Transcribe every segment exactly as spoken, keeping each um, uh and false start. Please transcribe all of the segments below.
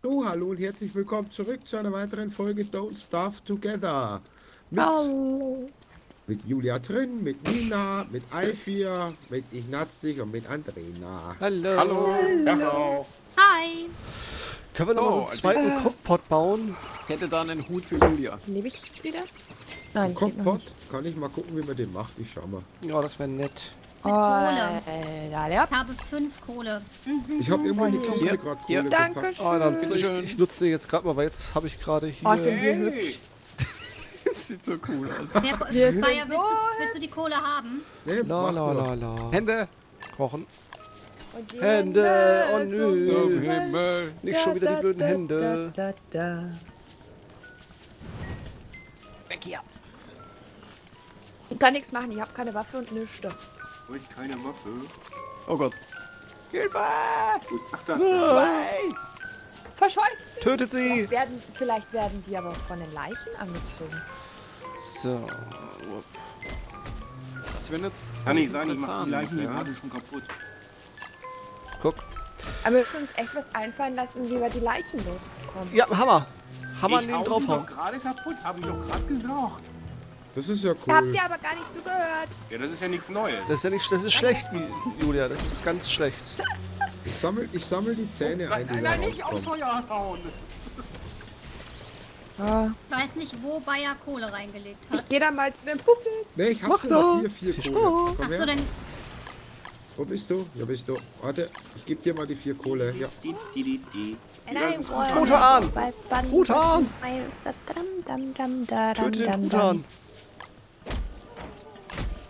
So, hallo und herzlich willkommen zurück zu einer weiteren Folge Don't Starve Together. Mit, oh. mit Julia drin, mit Nina, mit Eiffy, mit Ignazic und mit Andrena. Hallo. Hallo. Hallo. Hi. Können wir noch oh, so einen zweiten äh. Crock Pot bauen? Ich hätte da einen Hut für Julia. Lebe ich jetzt wieder? Nein, Crock Pot? Kann ich mal gucken, wie man den macht? Ich schau mal. Ja, das wäre nett. Mit oh, Kohle. Äh, ich habe fünf Kohle. Mhm. Ich habe immer die Taste gerade Kohle ja. gepackt. Dankeschön. Oh, dann, ich, ich nutze die jetzt gerade mal, weil jetzt habe ich gerade hier... Oh, sind hey. wir hübsch. Das sieht so cool aus. Wer, wir sind Bayer, so willst, du, willst du die Kohle haben? Nee, la, la, la, la. Hände. Kochen. Und Hände. Hände. Oh nö. Himmel. Nicht schon wieder die blöden Hände. Da, da, da, da. Weg hier. Ich kann nichts machen, ich habe keine Waffe und nichts. Ich keine Waffe. Oh Gott. Hilfe! Ach, das ist verscheucht! Tötet sie! Vielleicht werden, vielleicht werden die aber von den Leichen angezogen. So. Das wird nicht. Kann ich sagen, ich mach die Leichen gerade schon kaputt. Guck. Aber wir müssen uns echt was einfallen lassen, wie wir die Leichen losbekommen. Ja, Hammer! Hammer neben draufhauen. Ich hau gerade kaputt, habe ich doch gerade gesagt. Das ist ja cool. Habt ihr aber gar nicht zugehört. Ja, das ist ja nichts Neues. Das ist ja nicht, das ist schlecht, Julia. Das ist ganz schlecht. Ich sammel, ich sammel die Zähne oh, nein, ein. Nein, nein, nicht aufs Feuer hauen. Ah. Ich weiß nicht, wo Bayer Kohle reingelegt hat. Ich geh da mal zu den Puffen. Nee, ich hab's noch hier vier Kohle. Komm her. Denn wo bist du? Hier bist du. Warte, ich geb dir mal die vier Kohle. Ja. Die, die, die, die. Truthahn! Truthahn! Töte den Truthahn!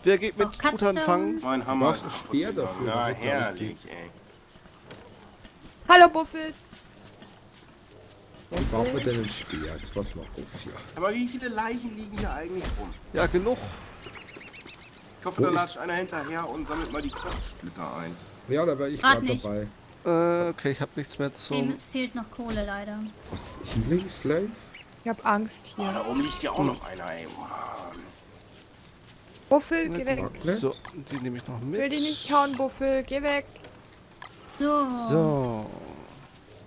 Wer geht mit Truthahn fangen? Mein Hammer ist ein Speer dafür. Na, herrlich, ey. Hallo, Buffels! Warum brauchen wir denn ein Speer? Jetzt pass mal auf hier. Aber wie viele Leichen liegen hier eigentlich rum? Ja, genug. Ich hoffe, da latscht einer hinterher und sammelt mal die Knochensplitter ein. Ja, da wäre ich gerade dabei. Äh, okay, ich hab nichts mehr zu. Es fehlt noch Kohle, leider. Was? Links, links? Ich hab Angst hier. Oh, da oben liegt ja auch noch einer, ey. Buffel, geh weg. So, die nehme ich noch mit. Will die nicht hauen, Buffel, geh weg. So. So.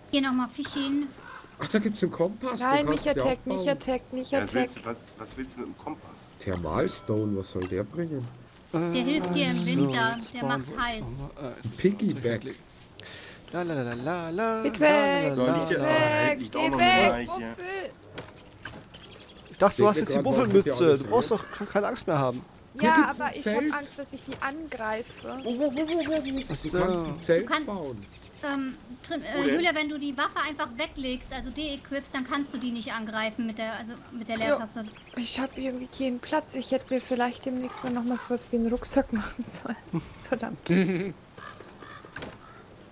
Hier nochmal Fisch hin. Ach, da gibt's einen Kompass. Nein, mich attackt, mich attackt, mich attackt. Was willst du mit dem Kompass? Thermalstone, was soll der bringen? Der hilft dir im Winter, der macht heiß. Piggyback. La la la la la. Geh weg, geh weg, geh weg, Buffel. Ich dachte, du hast jetzt die Buffelmütze. Du brauchst doch keine Angst mehr haben. Ja, aber ich habe Angst, dass ich die angreife. Du kannst ein Zelt bauen. Ähm, äh, Julia, wenn du die Waffe einfach weglegst, also de-equipst, dann kannst du die nicht angreifen mit der, also mit der Leertaste. Jo, ich habe irgendwie keinen Platz. Ich hätte mir vielleicht demnächst mal nochmal sowas wie einen Rucksack machen sollen. Verdammt.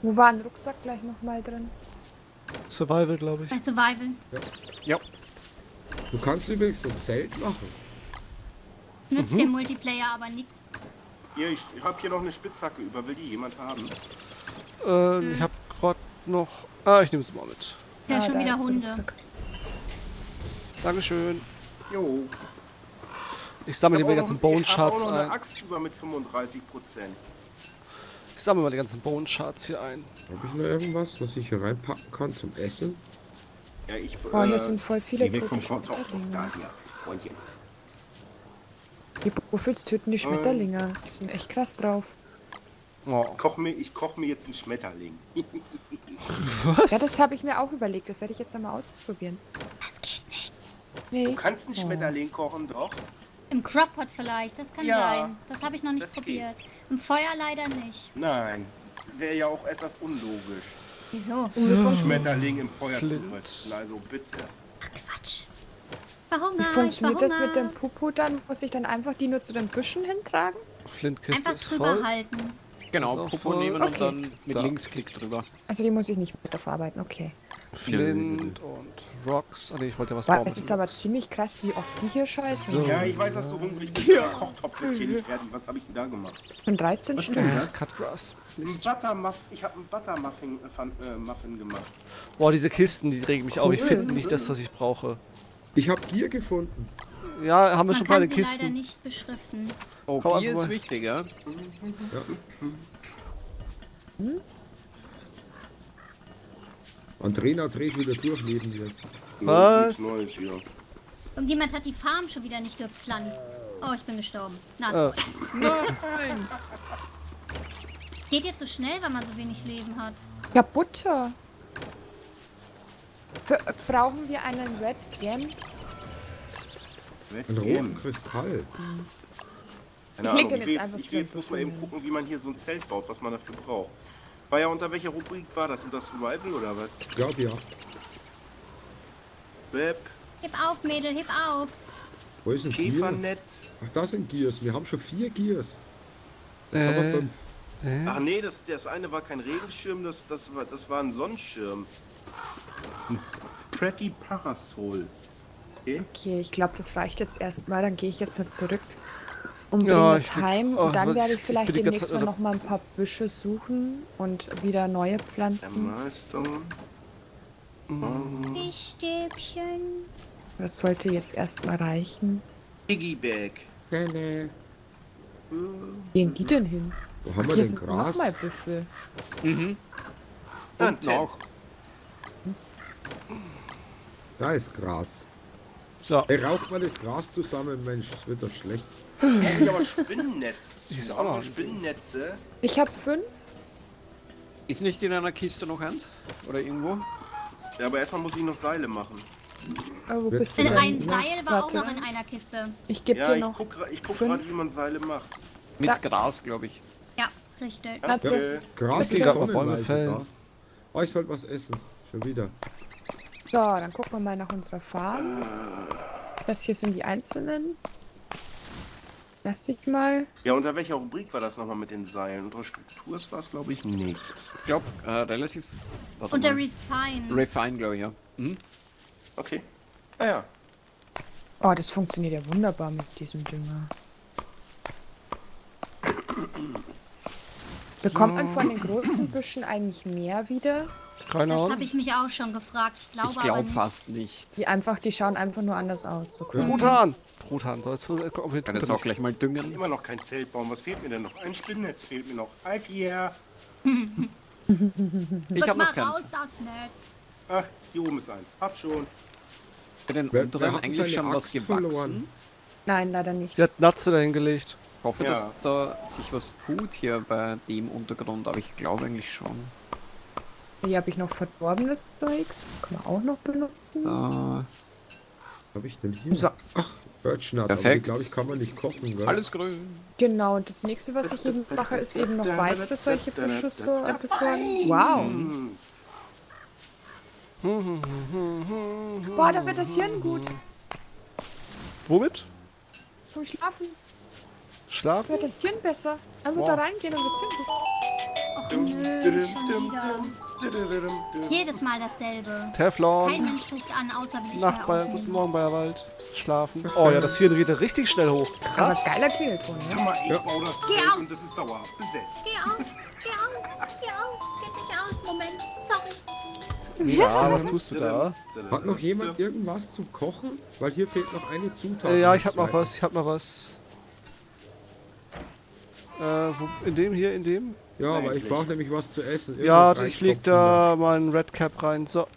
Wo war ein Rucksack gleich nochmal drin? Survival, glaube ich. Bei Survival. Ja. Ja. Du kannst übrigens so ein Zelt machen. Nützt mhm. dem Multiplayer aber nichts. Hier, ich habe hier noch eine Spitzhacke über. Will die jemand haben? Ähm, mhm. ich habe gerade noch... Ah, ich nehme es mal mit. Ja, ja schon wieder Hunde. Dankeschön. Jo. Ich sammle die ganzen Bone-Shards ein. Ich habe auch noch eine Axt über mit fünfunddreißig Prozent. Ich sammle mal die ganzen Bone-Shards hier ein. Habe ich noch irgendwas, was ich hier reinpacken kann zum Essen? Ja, ich... Oh, hier äh, sind voll viele Tote Schmetterlinge. Da, ja, Freundchen. Die Buffels töten die ähm. Schmetterlinge. Die sind echt krass drauf. Oh. Ich koche mir, koch mir jetzt einen Schmetterling. Was? Ja, das habe ich mir auch überlegt. Das werde ich jetzt einmal ausprobieren. Das geht nicht. Nee. Du kannst einen Schmetterling kochen, doch? Im Crock Pot vielleicht, das kann ja sein. Das habe ich noch nicht probiert. Geht. Im Feuer leider nicht. Nein, wäre ja auch etwas unlogisch. Wieso? So. Schmetterling im Feuer Flint. zu rösten, also bitte. Ach Quatsch. Warum? Wie funktioniert das mit dem Pupu dann? Muss ich dann einfach die nur zu den Büschen hintragen? Flintkiste ist voll. Einfach drüber halten. Genau, Popo nehmen okay. und dann mit da. Linksklick drüber. Also die muss ich nicht weiter verarbeiten, okay. Flint und Rocks. Ah ne, ich wollte ja was bauen. Es ist aber ziemlich krass, wie oft die hier scheißen. So. Ja, ich weiß, dass du hungrig bist. Ja. Kochtopf wird hier nicht fertig. Was habe ich denn da gemacht? In dreizehn Stunden. Cutgrass. Ich habe einen Buttermuffin äh, gemacht. Boah, diese Kisten, die regen mich cool. auf. Ich finde nicht das, was ich brauche. Ich habe Gier gefunden. Ja, haben wir Man schon beide Kisten. Leider nicht beschriften. Oh, Komm, Gier ist wichtiger. Ja. Hm? Andrena dreht wieder durch neben mir. Was? Und jemand hat die Farm schon wieder nicht gepflanzt. Oh, ich bin gestorben. Na, oh. Nein! Geht jetzt so schnell, weil man so wenig Leben hat. Ja, Butter. Für, äh, brauchen wir einen Red Gem? Einen roten Kristall. Hm. Ich lege jetzt einfach zu. Ich will jetzt bloß mal eben gucken, wie man hier so ein Zelt baut, was man dafür braucht. War ja unter welcher Rubrik war das? Unter Survival oder was? Ich glaube ja. Web. Hip auf, Mädel, hip auf. Wo ist ein Käfernetz? Ach, da sind Gears. Wir haben schon vier Gears. Jetzt äh, haben wir fünf. Äh? Ach nee, das, das eine war kein Regenschirm, das, das, war, das war ein Sonnenschirm. Ein Pretty Parasol. Okay, okay, ich glaube, das reicht jetzt erstmal. Dann gehe ich jetzt nur zurück und bringe ja, es heim. Oh, und dann werde ich vielleicht demnächst mal noch mal ein paar Büsche suchen und wieder neue pflanzen. Die Stäbchen. Das sollte jetzt erstmal reichen. Piggyback. Nee, nee. Gehen die denn hin? Wo haben wir denn Gras? Nochmal Büffel. Mhm. Und noch. Da ist Gras. So. Er raucht mal das Gras zusammen, Mensch, das wird doch schlecht. Das sind aber Spinnennetz. Das ist auch noch Spinnennetze. Ich hab fünf. Ist nicht in einer Kiste noch eins? Oder irgendwo? Ja, aber erstmal muss ich noch Seile machen. Oh, wo bist du denn? Ein Seil war Warte. auch noch in einer Kiste. Ich geb ja, dir noch. Ich guck gerade, wie man Seile macht. Mit da. Gras, glaube ich. Ja, richtig. Ja, okay. Gras ist auch noch. Oh, ich sollte was essen. Schon wieder. So, dann gucken wir mal nach unserer Farm. Das hier sind die einzelnen. Lass dich mal. Ja, unter welcher Rubrik war das nochmal mit den Seilen? Unter Struktur war es, glaube ich, nicht. Ich glaube, äh, relativ. Unter Refine. Refine, glaube ich, ja. Mhm. Okay. Ah ja. Oh, das funktioniert ja wunderbar mit diesem Dünger. Bekommt man von den großen Büschen eigentlich mehr wieder? Keine Ahnung. Das habe ich mich auch schon gefragt. Ich glaube ich glaub aber nicht. fast nicht. Die einfach, die schauen einfach nur anders aus. So cool. Truthahn! Truthahn, da ist so, äh, komm, kann jetzt auch gleich mal düngen. Ich kann immer noch kein Zelt bauen. Was fehlt mir denn noch? Ein Spinnennetz fehlt mir noch. Eiffy! Ich habe noch keins. Ach, hier oben ist eins. Hab schon. Bei den wer, unteren wer eigentlich schon Axt was gewachsen? Verloren? Nein, leider nicht. Der hat Natze dahin gelegt. Ich hoffe, ja. dass da sich was tut hier bei dem Untergrund, aber ich glaube eigentlich schon. Hier habe ich noch verdorbenes Zeugs. Kann man auch noch benutzen. Uh, was habe ich denn hier? So. Ach, Birch Nutt. Perfekt. Glaube ich, kann man nicht kochen, gell? Alles grün. Genau, und das nächste, was ich eben mache, ist eben noch Weiz für solche Beschüsse besorgen. Wow. Boah, da wird das Hirn gut. Womit? Vom Schlafen. Schlafen? Da wird das Hirn besser. Also wow. da reingehen und das Hirn gut. Och, nö, schon wieder. Jedes Mal dasselbe. Teflon. Kein Mensch ruft an, außer wie ich Nacht bei, guten Morgen, Bayerwald. Schlafen. Oh ja, das Hirn geht richtig schnell hoch. Krass. Aber geiler Kirton, ne? Guck mal, ich ja. baue das Zelt und das ist dauerhaft besetzt. Geh auf, geh auf, geh auf. Geht nicht aus, Moment. Sorry. Ja, was tust du da? Hat noch jemand irgendwas zu kochen? Weil hier fehlt noch eine Zutat. Ja, ich hab noch was, ich hab noch was. Äh, wo, in dem hier, in dem? Ja, aber ich brauche nämlich was zu essen. Irgendwas ja, ich leg da meinen Red Cap rein. So.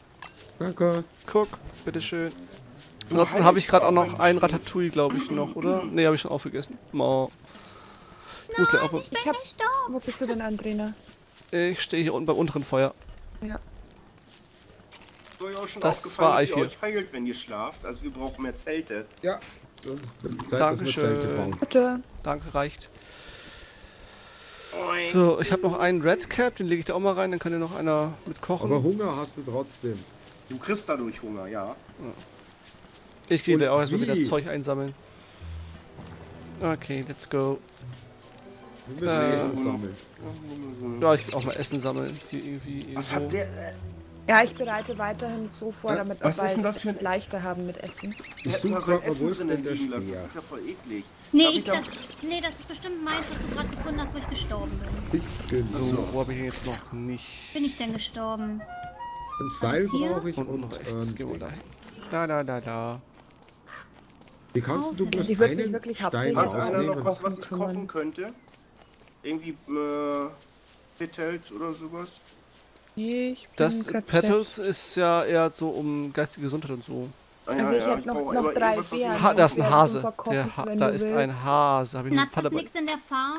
Danke. Guck, bitteschön. Ansonsten habe ich gerade auch noch einen Ratatouille, glaube ich, noch, oder? Ne, habe ich schon aufgegessen. Mau. Ich muss gleich auch mal. Ich hab, wo bist du denn, Andrena? Ich stehe hier unten beim unteren Feuer. Ja. Euch schon das war dass ihr euch heilt, wenn ihr schlaft. Also wir brauchen mehr Zelte. Ja. Zeit, Dankeschön. Zelte Bitte. Danke, reicht. Oink. So, ich habe noch einen Red Cap, den lege ich da auch mal rein, dann kann ja noch einer mit kochen. Aber Hunger hast du trotzdem. Du kriegst dadurch Hunger, ja. ja. Ich gehe da auch erstmal wieder Zeug einsammeln. Okay, let's go. Wir müssen äh, Essen sammeln. Ja, ich gehe auch mal Essen sammeln. Hier irgendwie, irgendwo. Was hat der... Ja, ich bereite weiterhin so vor, damit wir es leichter haben mit Essen. Ich suche gerade Essen drinnen liegen lassen, das ist ja voll eklig. Nee, ich, das, nee das ist bestimmt meins, was du gerade gefunden hast, wo ich gestorben bin. Nix gesucht. So, wo habe ich jetzt noch nicht... Bin ich denn gestorben? Ein Seil brauche ich und, und noch echt. Ähm, gehen wir da hin. Da, da, da, da. Wie kannst oh, du bloß einen wirklich Stein ausnehmen? Was, was ich kochen könnte? Irgendwie, äh, Petels oder sowas? Ich bin das Petals ist ja eher so um geistige Gesundheit und so. Ah, ja, also ich ja, hätte noch, noch drei Beeren. Da ist ein Hase. Der ha da ist ein Hase. Hab ich Natze, ist nichts in der Farm?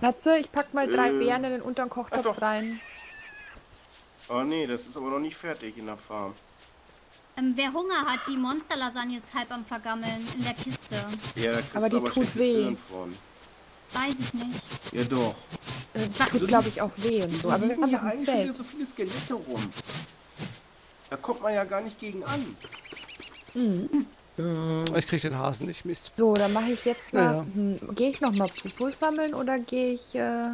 Natze, ich pack mal drei äh, Beeren in den unteren Kochtopf rein. Oh nee, das ist aber noch nicht fertig in der Farm. Ähm, wer Hunger hat, die Monsterlasagne ist halb am Vergammeln in der Kiste. Ja, da aber die aber tut weh. Weiß ich nicht. Ja doch. Äh, tut glaube ich auch weh und so. Aber wir haben ja eigentlich wieder so viele Skelette rum. Da kommt man ja gar nicht gegen an. Mhm. Äh, ich krieg den Hasen nicht, Mist. So, dann mache ich jetzt mal... Ja. Hm, gehe ich nochmal Pupus sammeln oder gehe ich... Äh,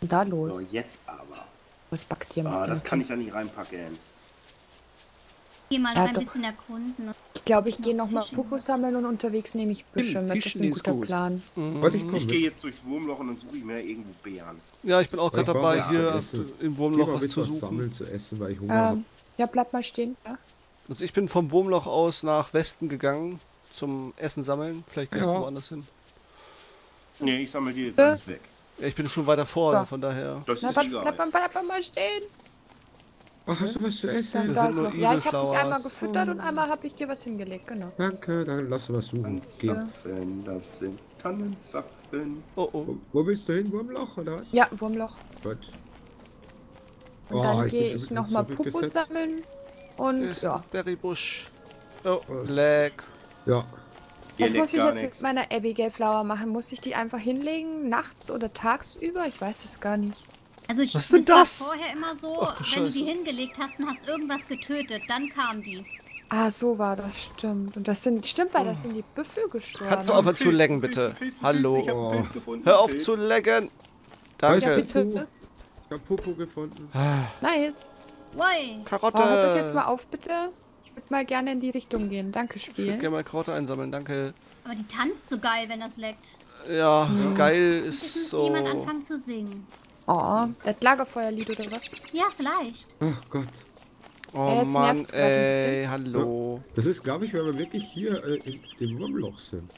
da los. So, jetzt aber. Was backt hier mal? Ah, das kann ich ja nicht reinpacken. Ich geh mal ja, ein doch. bisschen erkunden. Ich glaube, ich gehe nochmal Pupus sammeln und unterwegs nehme ich Büsche mit. Das ist ein guter gut. Plan. Mhm. Ich, ich gehe jetzt durchs Wurmloch und dann suche ich mir irgendwo Beeren. Ja, ich bin auch gerade dabei, hier im Wurmloch was zu suchen. Sammeln, zu essen, weil ich Hunger ähm, habe. Ja, bleib mal stehen. Ja. Also ich bin vom Wurmloch aus nach Westen gegangen zum Essen sammeln. Vielleicht gehst ja. du woanders hin. Nee, ich sammle dir jetzt äh? alles weg. Ja, ich bin schon weiter vorne, so. von daher. Das Na, ist bleib mal stehen. Ach, hast du was zu essen? Da, da nur ja, ich habe dich einmal gefüttert und einmal habe ich dir was hingelegt, genau. Danke, dann lass du was suchen. Tannenzapfen, das sind Tannenzapfen. Oh, oh. Wo, wo bist du hin? Wurmloch oder was? Ja, Wurmloch. Gut. Und oh, dann gehe ich nochmal Pupus sammeln und ist ja. Berrybusch. Oh, Black. Ja. Was Hier muss ich jetzt nix. mit meiner Abigail-Flower machen? Muss ich die einfach hinlegen, nachts oder tagsüber? Ich weiß es gar nicht. Also ich Was denn das? vorher immer so, Ach, du wenn du die hingelegt hast und hast irgendwas getötet, dann kamen die. Ah, so war das, stimmt. Und das sind, stimmt, weil oh. das sind die Büffel gestorben. Kannst du aufhören zu lecken, bitte? Pilz, Pilz, Hallo. Pilz, oh. Pilz gefunden, Hör auf Pilz. zu lecken. Danke. Ich hab, Pilze, ne? ich hab Popo gefunden. Nice. Woi. Karotte. Oh, hört das jetzt mal auf, bitte. Ich würde mal gerne in die Richtung gehen. Danke, Spiel. Ich würde gerne mal Karotte einsammeln, danke. Aber die tanzt so geil, wenn das leckt. Ja, mhm. geil ist so... Jetzt muss jemand anfangen zu singen. Oh, das Lagerfeuerlied oder was? Ja, vielleicht. Ach Gott. Oh äh, Mann, ey, hallo. Ja, das ist, glaube ich, wenn wir wirklich hier äh, in dem Wurmloch sind.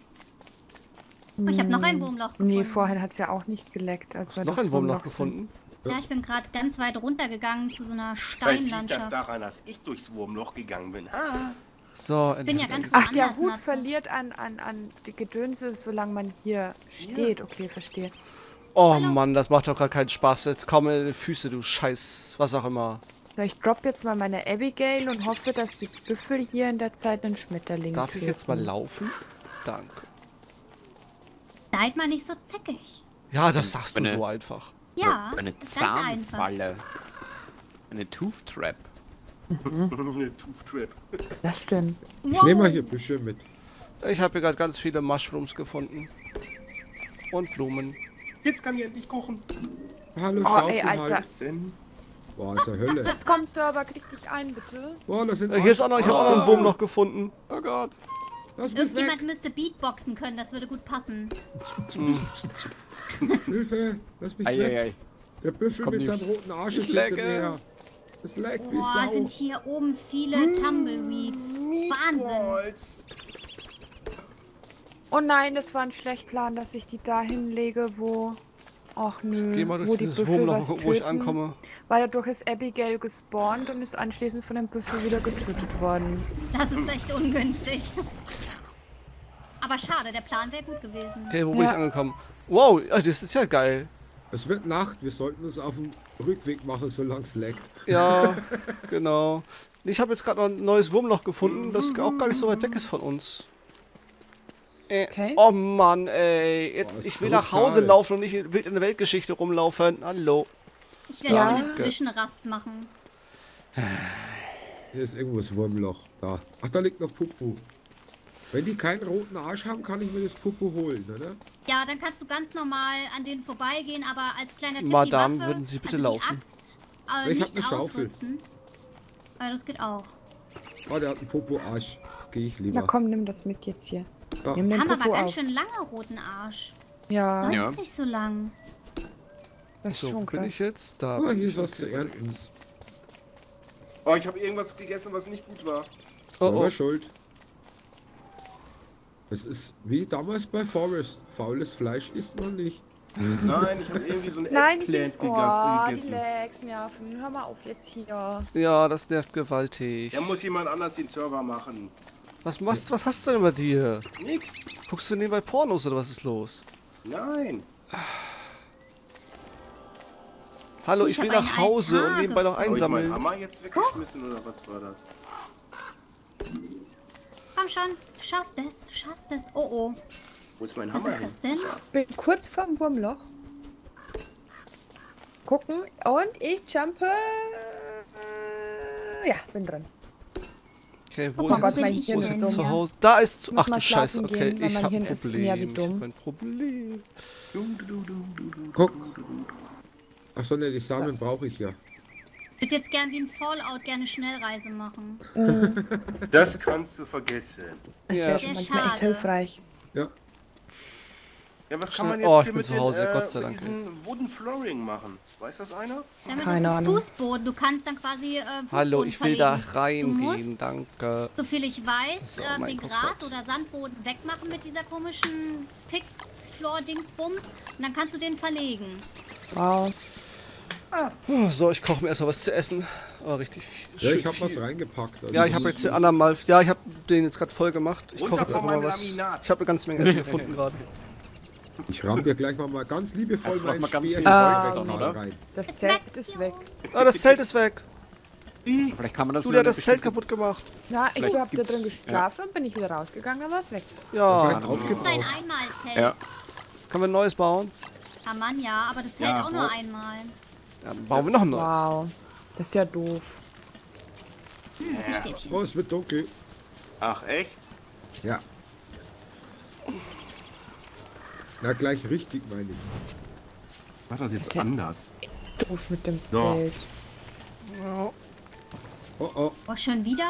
Oh, ich habe noch ein Wurmloch gefunden. Nee, vorhin hat es ja auch nicht geleckt. Als wir noch ein Wurmloch gefunden? Ja, ja, ich bin gerade ganz weit runtergegangen zu so einer Steinlandschaft. Vielleicht liegt das daran, dass ich durchs Wurmloch gegangen bin. Ah. So, ich bin ja ganz Ach, der Hut verliert an, an, an die Gedönse, solange man hier steht. Ja. Okay, verstehe. Oh Hallo. Mann, das macht doch gar keinen Spaß. Jetzt komm in die Füße, du Scheiß, was auch immer. So, ich drop jetzt mal meine Abigail und hoffe, dass die Büffel hier in der Zeit einen Schmetterling Darf kriegen. ich jetzt mal laufen? Danke. Seid mal nicht so zickig. Ja, das sagst eine, du so einfach. Ja, eine Zahnfalle. Eine Tooth Trap. Mhm. Eine Tooth Trap. Was denn? Ich wow. nehme mal hier Büsche mit. Ich habe hier gerade ganz viele Mushrooms gefunden. Und Blumen. Jetzt kann ich endlich kochen. Hallo, oh, Schaufel, ey, Alter. Boah, ist ja Hölle. Jetzt kommst du aber, krieg dich ein, bitte. Boah, das sind äh, Hier ist auch noch, ich oh. hab auch noch einen Wurm noch gefunden. Oh Gott. Lass mich Irgendjemand weg. müsste Beatboxen können, das würde gut passen. Hilfe, lass mich ei, weg. Ei, ei. Der Büffel Komm mit nicht. seinem roten Arsch ist lecker. Mehr. Das leckt wie Sau. Boah, sind hier oben viele mmh. Tumbleweeds. Wahnsinn. Oh nein, das war ein schlecht Plan, dass ich die da hinlege, wo... Ach nö, ich geh mal durch wo die Büffel was töten, wo ich ankomme. Weil dadurch ist Abigail gespawnt und ist anschließend von dem Büffel wieder getötet worden. Das ist echt ungünstig. Aber schade, der Plan wäre gut gewesen. Okay, wo ja. bin ich angekommen? Wow, das ist ja geil. Es wird Nacht, wir sollten uns auf den Rückweg machen, solange es leckt. Ja, genau. Ich habe jetzt gerade noch ein neues Wurmloch gefunden, das auch gar nicht so weit weg ist von uns. Okay. Oh Mann, ey. Jetzt, Boah, ich will nach Hause geil. laufen und nicht wild in der Weltgeschichte rumlaufen. Hallo. Ich werde ja. eine Zwischenrast machen. Hier ist irgendwo das Wurmloch. Da. Ach, da liegt noch Pupu. Wenn die keinen roten Arsch haben, kann ich mir das Pupu holen, oder? Ja, dann kannst du ganz normal an denen vorbeigehen, aber als kleiner Tipp Madame, die Waffe, würden Sie bitte also laufen. Axt, äh, ich hab eine Schaufel. Aber das geht auch. Oh, der hat einen Popo-Arsch. Geh ich lieber. Na komm, nimm das mit jetzt hier. Wir haben Popo aber ganz auf. schön lange roten Arsch. Ja. Sonst ja. nicht so lang. Das ist so, schon bin krass. ich jetzt da. Oh, hier ist was zu ernten. Oh, ich habe irgendwas gegessen, was nicht gut war. Oh, oh. oh. Schuld. Es ist wie damals bei Forest. Faules Fleisch isst man nicht. Nein, ich habe irgendwie so ein Eggplant oh, gegessen. Relax, nerven. Hör mal auf jetzt hier. Ja, das nervt gewaltig. Da muss jemand anders den Server machen. Was machst, was hast du denn bei dir? Nix. Guckst du nebenbei Pornos oder was ist los? Nein. Hallo, ich, ich will nach Hause Altar, und nebenbei noch einsammeln. Hab ich meinen Hammer jetzt weggeschmissen oh. oder was war das? Komm schon, du schaffst es, du schaffst es. Oh oh. Wo ist mein Hammer? Was ist das denn? Ich bin kurz vorm Wurmloch. Gucken und ich jumpe. Ja, bin drin. Okay, wo oh ist, Gott, ist, mein Hirn ist, ist zu Hause? Da ist zu. Ach du Scheiße, okay, gehen, ich hab ein Problem. Ich hab ein Problem. Guck. Achso, ne, die Samen ja. brauche ich ja. Ich würde jetzt gern wie ein Fallout gerne Schnellreise machen. Das kannst du vergessen. Das wäre ja. schon manchmal schade. Echt hilfreich. Ja. Ja, was kann man jetzt oh, ich hier bin mit zu Hause, den, äh, Gott sei Dank. Wooden-Flooring machen? Weiß das einer? Damit Keine ist Ahnung. Fußboden. Du kannst dann quasi äh, Hallo, ich will verlegen. Da reingehen, danke. Soviel ich weiß, so, äh, den Crock Gras- Pot. Oder Sandboden wegmachen mit dieser komischen Pick-Floor-Dingsbums. Und dann kannst du den verlegen. Wow. Ah. So, ich koche mir erstmal was zu essen. Oh, richtig viel. Ja, ich habe was reingepackt. Also ja, ich habe jetzt den anderen mal... Ja, ich habe den jetzt gerade voll gemacht. Ich koche jetzt einfach mal was. Laminat. Ich habe eine ganze Menge Essen gefunden gerade. Ich ramm dir gleich mal, mal ganz liebevoll meinen Speer rein. Das Zelt ist weg. Ah, das Zelt ist weg. Vielleicht kann man das. Du, der hat das Zelt kaputt gemacht. Na, ich hab da drin geschlafen, ja. bin ich wieder rausgegangen, dann war es weg. Ja, ja das ist ein Einmalzelt. Ja. Können wir ein neues bauen? Ja, Mann, ja, aber das hält ja, auch nur einmal. Ja, bauen wir noch ein neues. Wow, das ist ja doof. Hm, ja. Stäbchen. Oh, es wird dunkel. Ach, echt? Ja. Na, gleich richtig, meine ich. Ich mach das jetzt das ja anders. Doof mit dem Zelt. So. Oh, oh. Oh, schon wieder?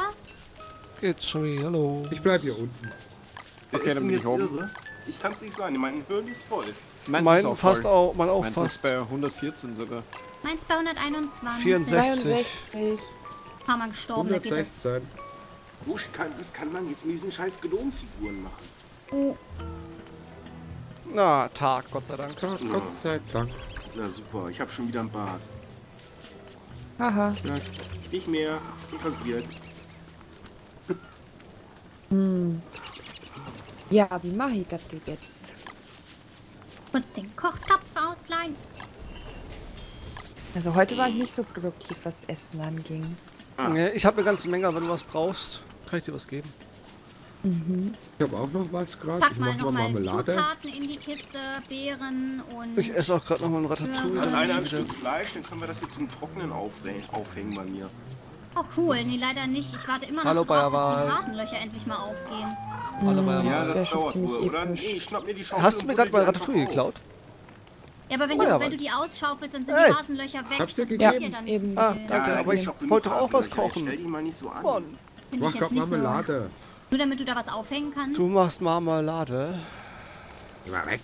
Geht's schon wieder, hallo. Ich bleib hier unten. Der okay, dann bin ich oben. Irre. Ich kann's nicht sein, mein Hirn ist voll. Meins mein ist auch fast voll. Auch, mein auch Meins fast. Ist bei hundertvierzehn sogar. Meins bei hunderteinundzwanzig. vierundsechzig. Paar Mal gestorben, hundertsechzehn. Wusch, kann, das kann man jetzt mit diesen scheiß Gnomenfiguren machen. Oh. Na, Tag, Gott sei Dank. Tag, ja. Gott sei Dank. Na super, ich hab schon wieder ein Bart. Haha. Nicht mehr, so passiert. Hm. Ja, wie mach ich das denn jetzt? Kurz den Kochtopf ausleihen. Also heute war ich nicht so produktiv, was Essen anging. Ah. Ich habe eine ganze Menge, wenn du was brauchst, kann ich dir was geben. Mhm. Ich habe auch noch was gerade. Ich mache mal Marmelade. Zutaten in die Kiste, Beeren und... Ich esse auch gerade noch mal ein Ratatouille. Hat einer ein Stück Fleisch, dann können wir das hier zum Trocknen aufhängen bei mir. Oh cool, nee leider nicht. Ich warte immer noch Hallo, drauf, dass die Rasenlöcher endlich mal aufgehen. Hallo, Bayerwald. Ja, das, das dauert wohl, oder? Nee, ich schnapp mir die Schaufel. Hast du mir gerade bei Ratatouille geklaut? Ja, aber wenn, oh, du, wenn du die ausschaufelst, dann sind hey. Die Rasenlöcher weg. Hab's dir gegeben? Ja, dann nicht eben. Ah, danke, ja, aber ich wollte doch auch was kochen. Stell dich mal nicht so an. Boah. Mach grad Marmelade. Nur damit du da was aufhängen kannst? Du machst Marmelade. Immer weg.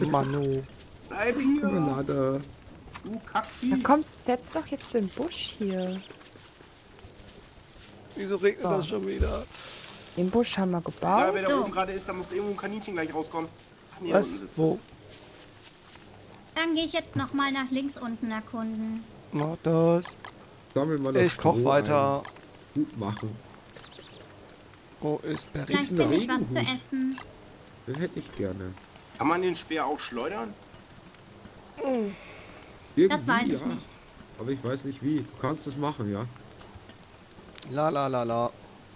Manu. Bleib hier. Marmelade. Du Kaffee. Dann kommst du jetzt doch jetzt den Busch hier. Wieso regnet oh. das schon wieder? Den Busch haben wir gebaut. Ja, wer da so. Oben gerade ist, da muss irgendwo ein Kaninchen gleich rauskommen. Ach, nee, was? Wo? Dann gehe ich jetzt nochmal nach links unten erkunden. Mach das. Sammel mal das ich koch weiter. Ein. Machen. Oh, ist Berlin. Vielleicht finde ich was zu essen. Den hätte ich gerne. Kann man den Speer auch schleudern? Oh. Das weiß ich ja. nicht. Aber ich weiß nicht wie. Du kannst das machen, ja. La la la la.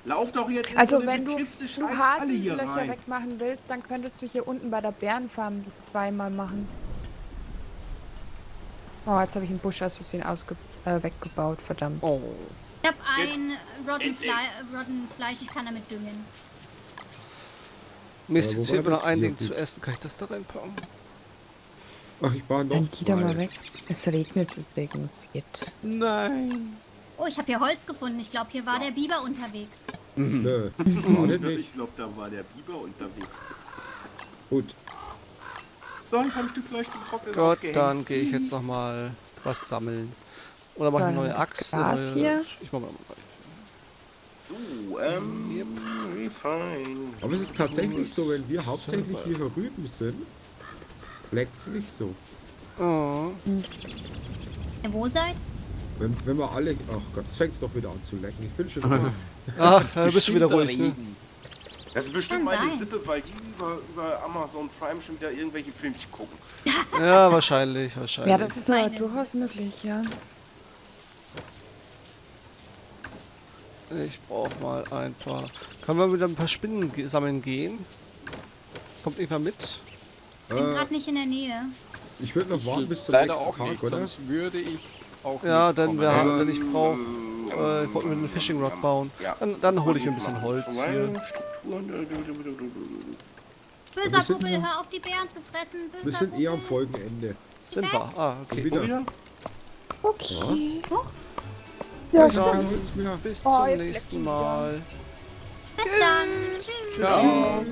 Lauf doch jetzt. Also so wenn du Hasenlöcher wegmachen willst, dann könntest du hier unten bei der Bärenfarm die zweimal machen. Oh, jetzt habe ich einen Busch aus Versehen äh, weggebaut, verdammt. Oh. Ich hab ein Rotten, Fle Rotten Fleisch, ich kann damit düngen. Mist, jetzt fehlt mir noch ein Ding zu essen. Kann ich das da reinpacken? Ach, ich war noch. Dann geh da mal weg. Es regnet übrigens jetzt. Nein. Oh, ich habe hier Holz gefunden. Ich glaube, hier war ja. der Biber unterwegs. Mhm. Nö, war der nicht. Ich glaube, da war der Biber unterwegs. Gut. So, ich habe ein Stück Fleisch zum Trocknen. Gott, dann gehe ich jetzt nochmal was sammeln. Oder mach ich eine neue Axt? Neue... Ich mach mal eine neue Axt. So, ähm, yep. Aber es ist tatsächlich so, wenn wir hauptsächlich hier Rüben sind, leckt es nicht so. Oh. Wo seid? Wenn, wenn wir alle... Ach Gott, es fängt doch wieder an zu lecken. Ich bin schon wieder... Ach, du bist schon wieder ruhig, ne? Das ist bestimmt meine Sippe, weil die über, über Amazon Prime schon wieder irgendwelche Filmchen gucken. Ja, wahrscheinlich, wahrscheinlich. Ja, das ist aber durchaus möglich, ja. Ich brauche mal ein paar... Können wir wieder ein paar Spinnen sammeln gehen? Kommt Eva mit? Ich bin äh, gerade nicht in der Nähe. Ich würde noch warten bis zum nächsten Tag, nicht, oder? Sonst würde ich auch ja, denn wir haben, wenn ich brauche... Äh, ich wollte mir eine Fishing Rod bauen. Dann, dann hole ich mir ein bisschen Holz hier. Böser Kuppel, hör auf die Bären zu fressen. Böser wir sind eher am Folgenende. Sind wir? Ah, okay. Wieder? Okay. Ja. Ja, ich genau. Bis zum oh, nächsten Mal. Bis dann. Tschüss. Tschüss. Ciao.